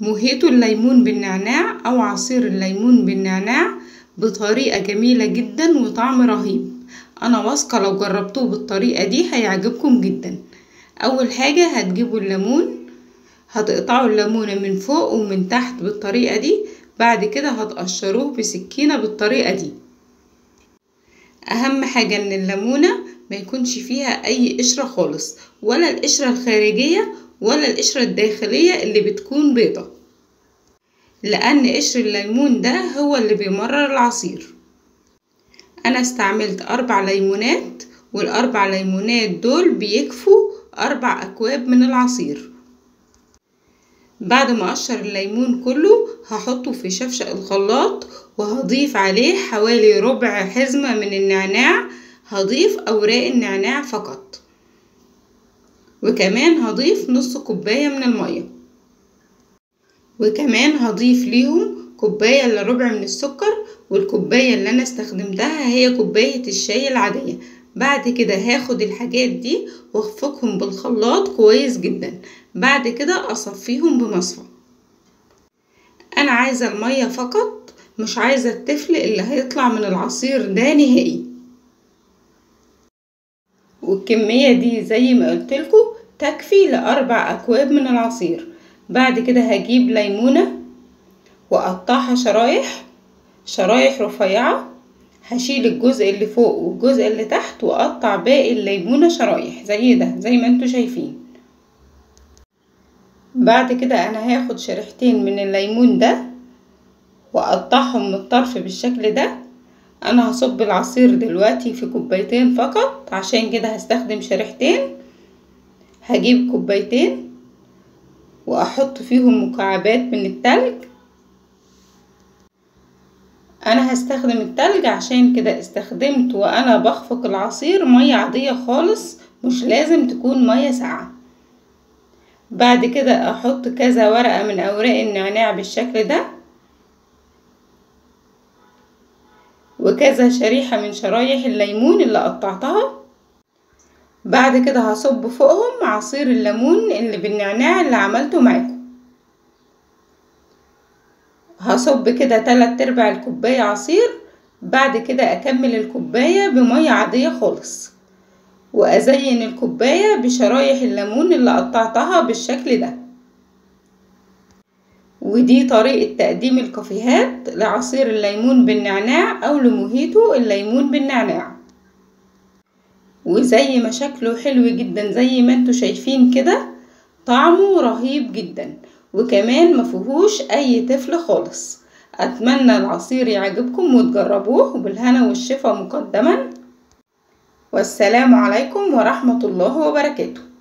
موهيتو الليمون بالنعناع أو عصير الليمون بالنعناع بطريقة جميلة جدا وطعم رهيب. أنا واثقة لو جربتوه بالطريقة دي هيعجبكم جدا. أول حاجة هتجيبوا الليمون، هتقطعوا الليمونة من فوق ومن تحت بالطريقة دي، بعد كده هتقشروه بسكينة بالطريقة دي. أهم حاجة إن الليمونة ما يكونش فيها أي قشرة خالص، ولا القشرة الخارجية ولا القشرة الداخلية اللي بتكون بيضة، لأن قشر الليمون ده هو اللي بيمرر العصير. أنا استعملت 4 ليمونات، والأربع ليمونات دول بيكفوا 4 أكواب من العصير. بعد ما اقشر الليمون كله هحطه في شفشق الخلاط، وهضيف عليه حوالي ربع حزمة من النعناع، هضيف اوراق النعناع فقط، وكمان هضيف نص كوباية من المية، وكمان هضيف ليهم كوباية الا ربع من السكر، والكوباية اللي انا استخدمتها هي كوباية الشاي العادية. بعد كده هاخد الحاجات دي واخفقهم بالخلاط كويس جدا، بعد كده اصفيهم بمصفى. انا عايزة المية فقط، مش عايزة التفل اللي هيطلع من العصير ده نهائي. والكمية دي زي ما قلتلكم تكفي ل4 أكواب من العصير. بعد كده هجيب ليمونة واقطعها شرايح رفيعة، هشيل الجزء اللي فوق والجزء اللي تحت، واقطع باقي الليمونة شرايح زي ده زي ما انتوا شايفين. بعد كده انا هاخد شريحتين من الليمون ده واقطعهم من الطرف بالشكل ده. انا هصب العصير دلوقتي في كوبايتين فقط، عشان كده هستخدم شريحتين. هجيب كوبايتين واحط فيهم مكعبات من التلج. انا هستخدم التلج، عشان كده استخدمت وانا بخفق العصير مية عادية خالص، مش لازم تكون مية ساقعة. بعد كده احط كذا ورقة من اوراق النعناع بالشكل ده، وكذا شريحة من شرايح الليمون اللي قطعتها. بعد كده هصب فوقهم عصير الليمون اللي بالنعناع اللي عملته معاكم. هصب كده 3/4 الكوباية عصير، بعد كده اكمل الكوباية بمية عادية خالص، وازين الكوباية بشرايح الليمون اللي قطعتها بالشكل ده. ودي طريقة تقديم الكافيهات لعصير الليمون بالنعناع او لموهيتو الليمون بالنعناع. وزي ما شكله حلو جدا زي ما انتوا شايفين كده، طعمه رهيب جدا، وكمان مفيهوش اي تفل خالص. اتمنى العصير يعجبكم وتجربوه، بالهنا والشفا مقدما، والسلام عليكم ورحمة الله وبركاته.